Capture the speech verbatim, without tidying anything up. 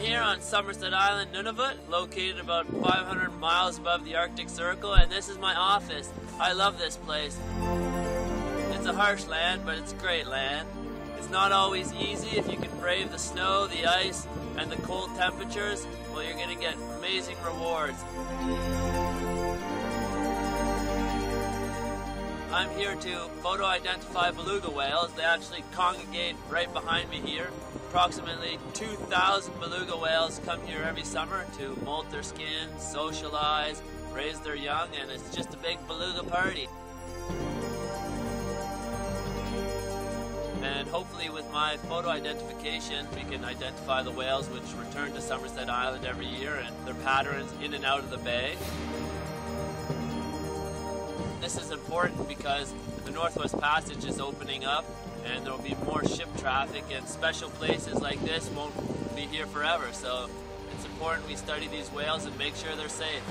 here on Somerset Island, Nunavut, located about five hundred miles above the Arctic Circle, and this is my office. I love this place. It's a harsh land, but it's great land. It's not always easy. If you can brave the snow, the ice, and the cold temperatures, well, you're going to get amazing rewards. I'm here to photo-identify beluga whales. They actually congregate right behind me here. Approximately two thousand beluga whales come here every summer to molt their skin, socialize, raise their young, and it's just a big beluga party. And hopefully with my photo identification we can identify the whales which return to Somerset Island every year and their patterns in and out of the bay. This is important because the Northwest Passage is opening up and there will be more ship traffic, and special places like this won't be here forever, so it's important we study these whales and make sure they're safe.